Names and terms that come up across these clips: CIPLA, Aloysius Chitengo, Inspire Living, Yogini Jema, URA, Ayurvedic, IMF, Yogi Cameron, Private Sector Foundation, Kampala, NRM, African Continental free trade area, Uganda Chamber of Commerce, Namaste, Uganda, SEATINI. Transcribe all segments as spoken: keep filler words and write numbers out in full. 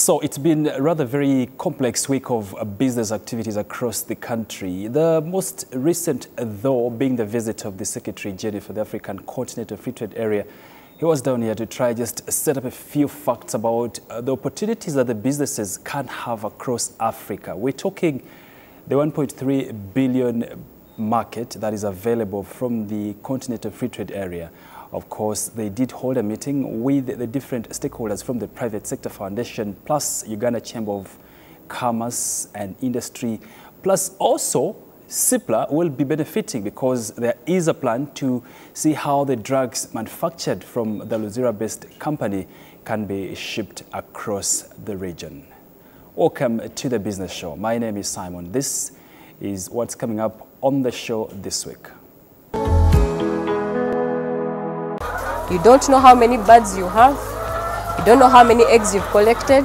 So it's been a rather very complex week of business activities across the country. The most recent, though, being the visit of the Secretary General for the African Continental Free Trade Area. He was down here to try just set up a few facts about the opportunities that the businesses can have across Africa. We're talking the one point three billion market that is available from the Continental Free Trade Area. Of course, they did hold a meeting with the different stakeholders from the Private Sector Foundation, plus Uganda Chamber of Commerce and Industry, plus also CIPLA will be benefiting because there is a plan to see how the drugs manufactured from the Luzira-based company can be shipped across the region. Welcome to the Business Show. My name is Simon. This is what's coming up on the show this week. You don't know how many birds you have. You don't know how many eggs you've collected.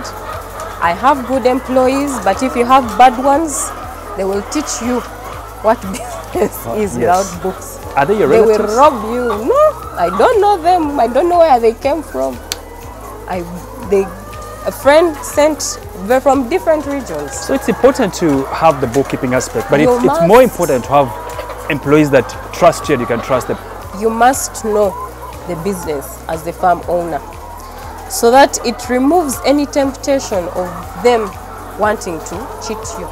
I have good employees, but if you have bad ones, they will teach you what business oh, is yes. without books. Are they your relatives? They will rob you. No, I don't know them. I don't know where they came from. I, they, a friend sent from different regions. So it's important to have the bookkeeping aspect, but it, it's more important to have employees that trust you and you can trust them. You must know the business as the farm owner so that it removes any temptation of them wanting to cheat you.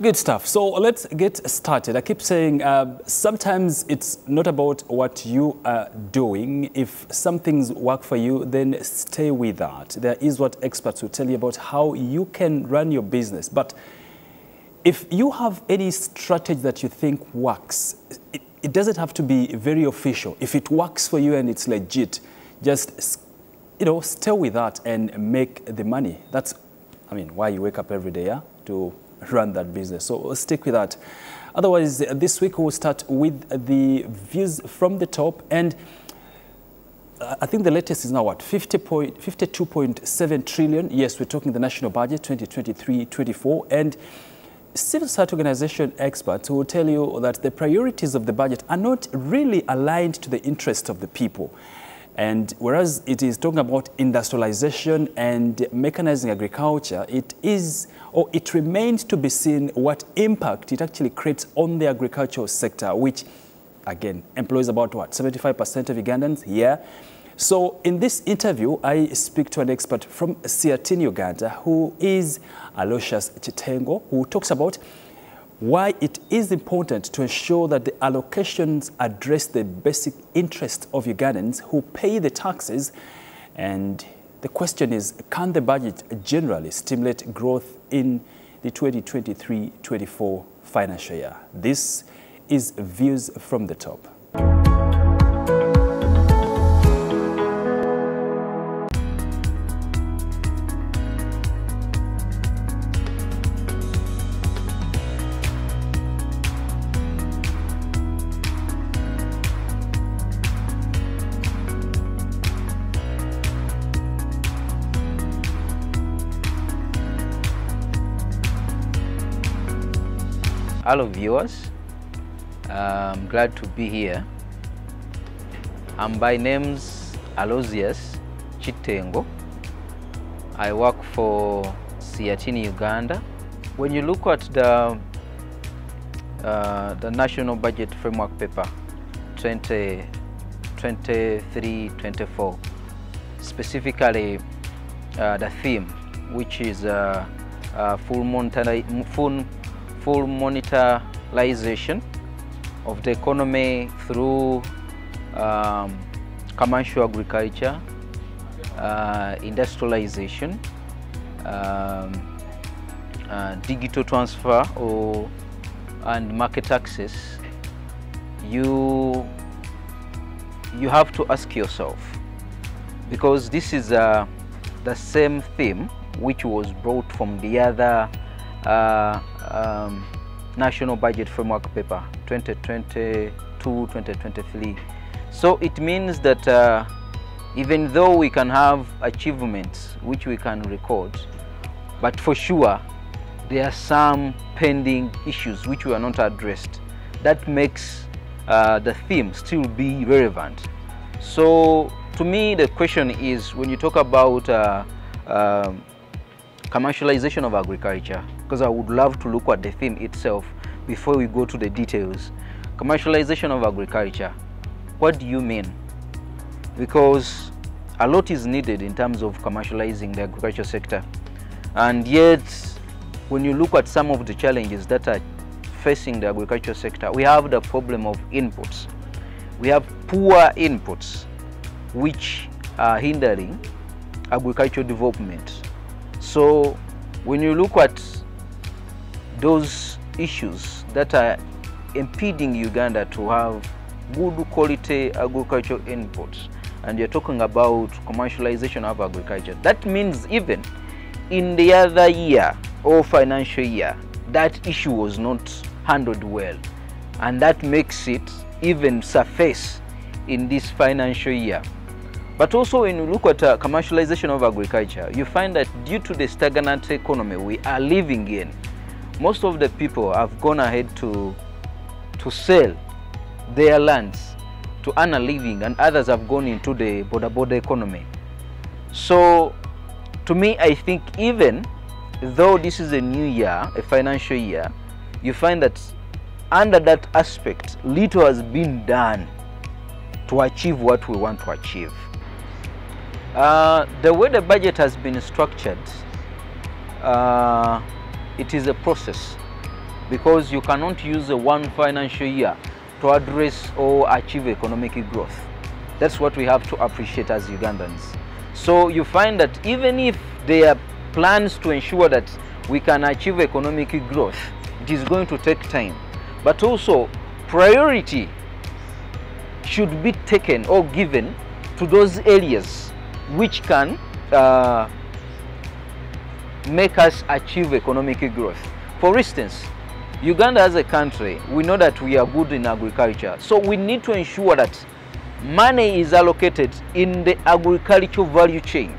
Good stuff. So let's get started. I keep saying uh, sometimes it's not about what you are doing. If some things work for you, then stay with that. There is what experts will tell you about how you can run your business. But if you have any strategy that you think works, it It doesn't have to be very official. If it works for you and it's legit, just, you know, stay with that and make the money. That's, I mean, why you wake up every day, yeah, to run that business. So stick with that. Otherwise, this week we'll start with the views from the top. And I think the latest is now what, fifty-two point seven trillion. Yes, we're talking the national budget, twenty twenty-three twenty-four. And civil society organization experts will tell you that the priorities of the budget are not really aligned to the interests of the people. And whereas it is talking about industrialization and mechanizing agriculture, it is, or it remains to be seen what impact it actually creates on the agricultural sector, which, again, employs about, what, seventy-five percent of Ugandans? Yeah. So in this interview, I speak to an expert from SEATINI, Uganda, who is Aloysius Chitengo, who talks about why it is important to ensure that the allocations address the basic interests of Ugandans who pay the taxes. And the question is, can the budget generally stimulate growth in the twenty twenty-three twenty-four financial year? This is Views from the Top. Hello viewers, uh, I'm glad to be here. I'm by name's Aloysius Chitengo. I work for SEATINI Uganda. When you look at the, uh, the National Budget Framework Paper twenty twenty-three twenty-four, specifically uh, the theme, which is uh, uh, full monetary, full full monetarization of the economy through um, commercial agriculture, uh, industrialization, um, uh, digital transfer, or, and market access, you, you have to ask yourself, because this is uh, the same theme which was brought from the other Uh, um, National Budget Framework Paper twenty twenty-two twenty twenty-three. So it means that uh, even though we can have achievements which we can record, but for sure there are some pending issues which were not addressed. That makes uh, the theme still be relevant. So to me, the question is, when you talk about uh, uh, commercialization of agriculture, because I would love to look at the theme itself before we go to the details. Commercialization of agriculture, what do you mean? Because a lot is needed in terms of commercializing the agriculture sector. And yet, when you look at some of the challenges that are facing the agriculture sector, we have the problem of inputs. We have poor inputs, which are hindering agricultural development. So when you look at those issues that are impeding Uganda to have good quality agricultural inputs, and you're talking about commercialization of agriculture, that means even in the other year or financial year, that issue was not handled well, and that makes it even surface in this financial year. But also, when you look at uh, commercialization of agriculture, you find that due to the stagnant economy we are living in, most of the people have gone ahead to to sell their lands to earn a living, and others have gone into the border border economy. So to me, I think even though this is a new year, a financial year, you find that under that aspect, little has been done to achieve what we want to achieve. Uh, the way the budget has been structured, uh, it is a process, because you cannot use a one financial year to address or achieve economic growth. That's what we have to appreciate as Ugandans. So you find that even if there are plans to ensure that we can achieve economic growth, it is going to take time. But also, priority should be taken or given to those areas which can uh, make us achieve economic growth. For instance, Uganda as a country, we know that we are good in agriculture, so we need to ensure that money is allocated in the agricultural value chain.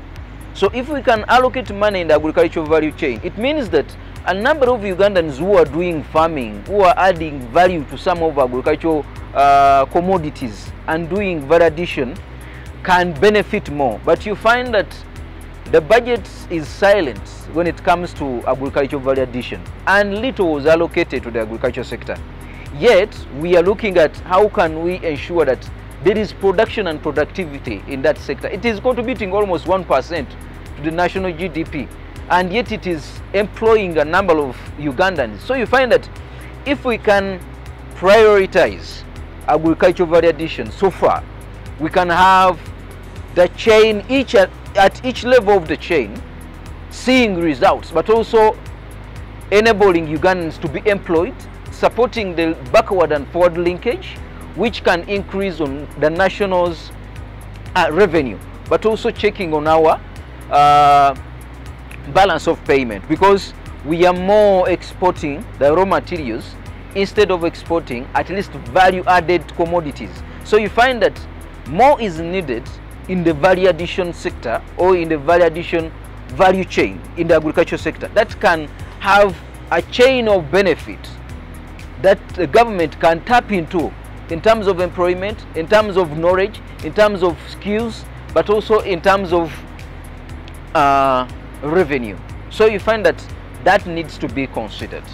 So if we can allocate money in the agricultural value chain, it means that a number of Ugandans who are doing farming, who are adding value to some of agricultural uh, commodities and doing value addition, can benefit more. But you find that the budget is silent when it comes to agricultural value addition, and little was allocated to the agriculture sector. Yet we are looking at how can we ensure that there is production and productivity in that sector. It is contributing almost one percent to the national G D P. And yet it is employing a number of Ugandans. So you find that if we can prioritize agricultural value addition so far, we can have the chain each at, at each level of the chain seeing results, but also enabling Ugandans to be employed, supporting the backward and forward linkage, which can increase on the national's uh, revenue, but also checking on our uh, balance of payment, because we are more exporting the raw materials instead of exporting at least value-added commodities. So you find that more is needed in the value addition sector, or in the value addition value chain in the agriculture sector, that can have a chain of benefit that the government can tap into in terms of employment, in terms of knowledge, in terms of skills, but also in terms of uh, revenue. So you find that that needs to be considered.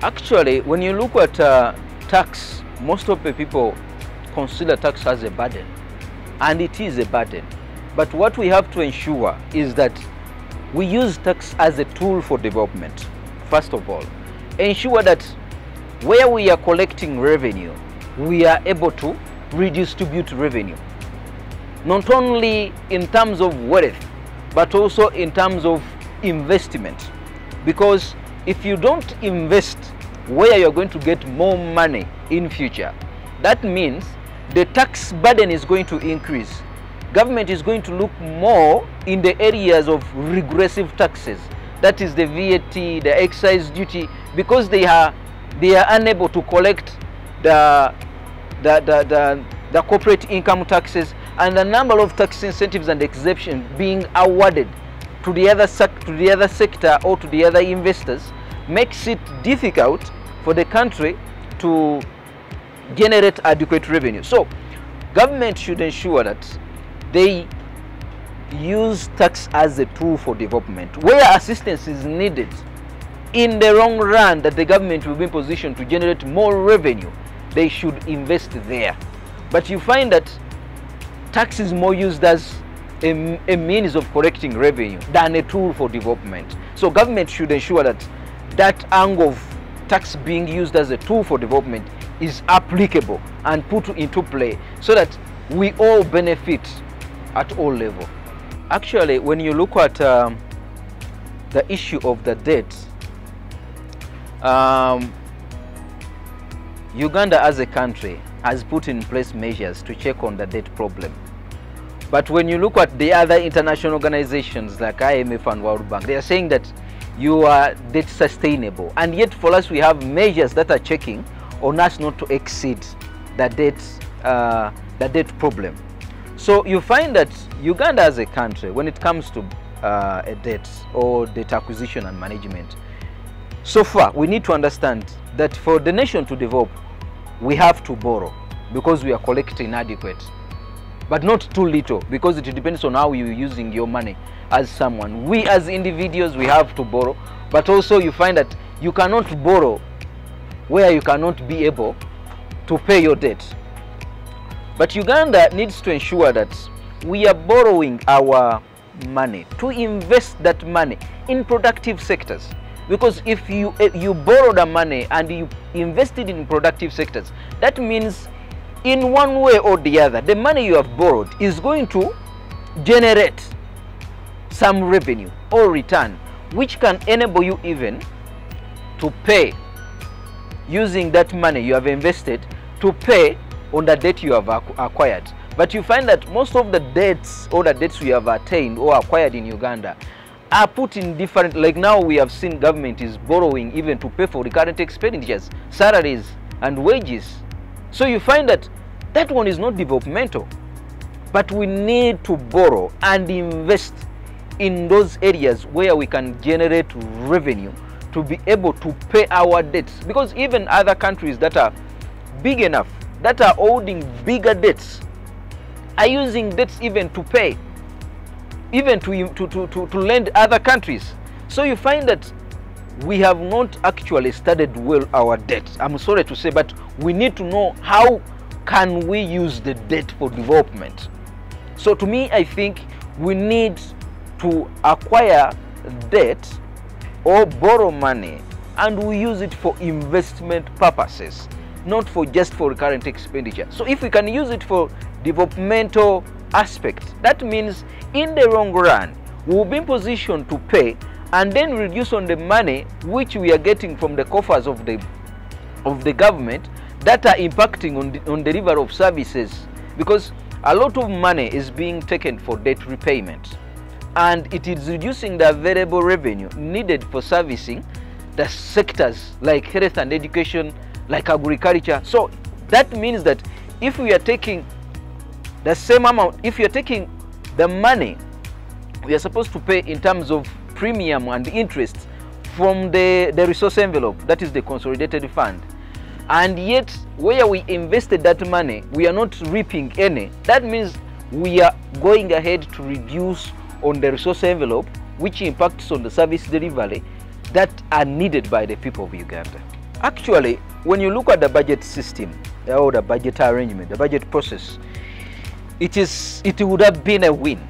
Actually, when you look at uh, tax, most of the people consider tax as a burden, and it is a burden. But what we have to ensure is that we use tax as a tool for development. First of all, ensure that where we are collecting revenue, we are able to redistribute revenue, not only in terms of wealth, but also in terms of investment. Because if you don't invest where you're going to get more money in future, that means the tax burden is going to increase. Government is going to look more in the areas of regressive taxes, that is the V A T, the excise duty, because they are, they are unable to collect the, the, the, the, the corporate income taxes, and the number of tax incentives and exemptions being awarded to the other sec to the other sector or to the other investors makes it difficult for the country to generate adequate revenue. So government should ensure that they use tax as a tool for development. Where assistance is needed, in the long run that the government will be in position to generate more revenue, they should invest there. But you find that tax is more used as a, a means of collecting revenue than a tool for development. So government should ensure that that angle of tax being used as a tool for development is applicable and put into play so that we all benefit at all levels. Actually, when you look at um, the issue of the debt, um, Uganda as a country has put in place measures to check on the debt problem. But when you look at the other international organizations like I M F and World Bank, they are saying that you are debt sustainable. And yet for us, we have measures that are checking on us not to exceed the debt, uh, the debt problem. So you find that Uganda as a country, when it comes to uh, a debt or debt acquisition and management, so far we need to understand that for the nation to develop, we have to borrow because we are collecting inadequate, but not too little, because it depends on how you're using your money as someone. We as individuals, we have to borrow, but also you find that you cannot borrow where you cannot be able to pay your debt. But Uganda needs to ensure that we are borrowing our money to invest that money in productive sectors. Because if you, you borrow the money and you invest it in productive sectors, that means in one way or the other, the money you have borrowed is going to generate some revenue or return, which can enable you even to pay using that money you have invested to pay on the debt you have acquired. But you find that most of the debts or the debts we have attained or acquired in Uganda are put in different, like now we have seen government is borrowing even to pay for recurrent expenditures, salaries and wages. So you find that that one is not developmental, but we need to borrow and invest in those areas where we can generate revenue to be able to pay our debts. Because even other countries that are big enough, that are holding bigger debts, are using debts even to pay, even to, to, to, to, to lend other countries. So you find that we have not actually studied well our debt. I'm sorry to say, but we need to know how can we use the debt for development. So to me, I think we need to acquire debt or borrow money and we use it for investment purposes, not for just for current expenditure. So if we can use it for developmental aspects, that means in the long run, we'll be in position to pay and then reduce on the money which we are getting from the coffers of the, of the government that are impacting on the, on the delivery of services, because a lot of money is being taken for debt repayment and it is reducing the available revenue needed for servicing the sectors like health and education, like agriculture. So that means that if we are taking the same amount, if you're taking the money we are supposed to pay in terms of premium and interest from the, the resource envelope, that is the consolidated fund, and yet where we invested that money, we are not reaping any, that means we are going ahead to reduce on the resource envelope, which impacts on the service delivery that are needed by the people of Uganda. Actually, when you look at the budget system or the budget arrangement, the budget process, it is it would have been a win,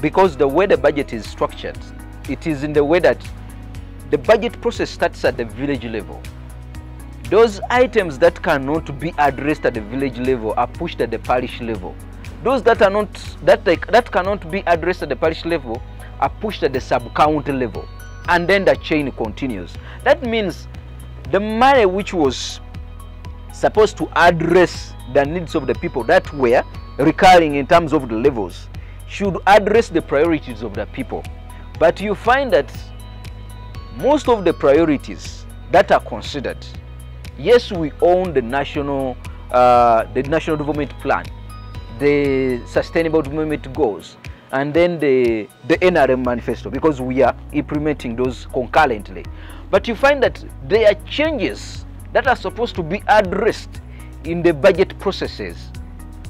because the way the budget is structured, it is in the way that the budget process starts at the village level. Those items that cannot be addressed at the village level are pushed at the parish level. Those that are not that they, that cannot be addressed at the parish level are pushed at the sub-county level, and then the chain continues. That means the money which was supposed to address the needs of the people that were recurring in terms of the levels should address the priorities of the people. But you find that most of the priorities that are considered, yes, we own the national, uh, the national development plan, the sustainable development goals, and then the, the N R M manifesto, because we are implementing those concurrently. But you find that there are changes that are supposed to be addressed in the budget processes,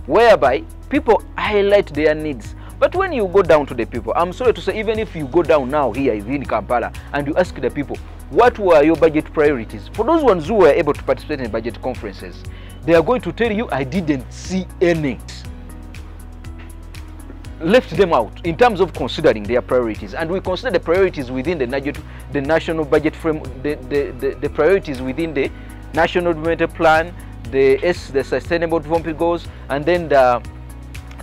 whereby people highlight their needs. But when you go down to the people, I'm sorry to say, even if you go down now here in Kampala and you ask the people, what were your budget priorities? For those ones who were able to participate in budget conferences, they are going to tell you, I didn't see any. Left them out in terms of considering their priorities. And we consider the priorities within the, the national budget frame, the, the, the, the priorities within the national development plan, the, S, the sustainable development goals, and then the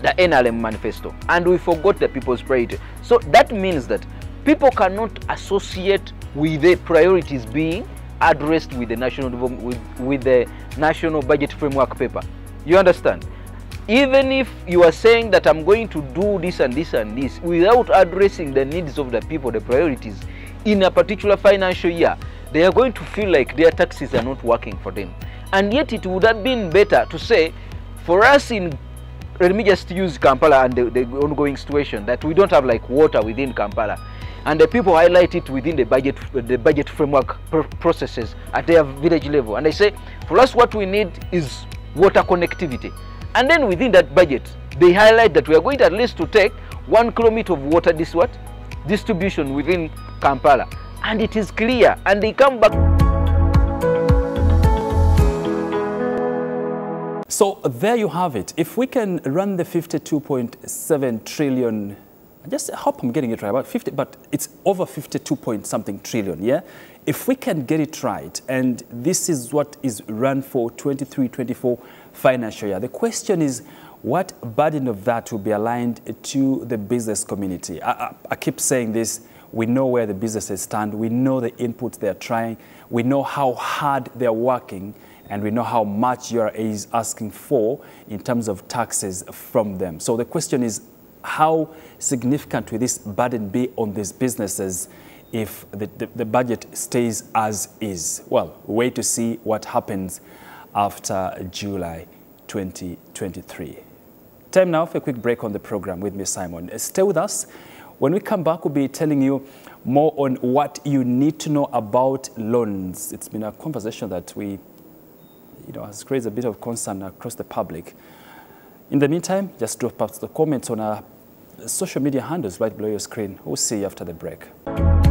the N R M manifesto, and we forgot the people's priority. So that means that people cannot associate with the priorities being addressed with the national with, with the national budget framework paper. You understand? Even if you are saying that I'm going to do this and this and this without addressing the needs of the people, the priorities in a particular financial year, they are going to feel like their taxes are not working for them. And yet it would have been better to say, for us in, let me just use Kampala and the, the ongoing situation that we don't have like water within Kampala, and the people highlight it within the budget the budget framework pr processes at their village level, and they say, for us what we need is water connectivity, and then within that budget they highlight that we are going to at least to take one kilometer of water this what distribution within Kampala, and it is clear, and they come back. So there you have it. If we can run the fifty-two point seven trillion, I just hope I'm getting it right, about fifty, but it's over fifty-two point something trillion, yeah? If we can get it right, and this is what is run for twenty-three twenty-four financial year, the question is, what burden of that will be aligned to the business community? I, I, I keep saying this. We know where the businesses stand. We know the inputs they're trying. We know how hard they're working. And we know how much U R A is asking for in terms of taxes from them. So the question is, how significant will this burden be on these businesses if the, the, the budget stays as is? Well, wait to see what happens after July twenty twenty-three. Time now for a quick break on the program with me, Simon. Stay with us. When we come back, we'll be telling you more on what you need to know about loans. It's been a conversation that we You know, has created a bit of concern across the public. In the meantime, just drop us the comments on our social media handles right below your screen. We'll see you after the break.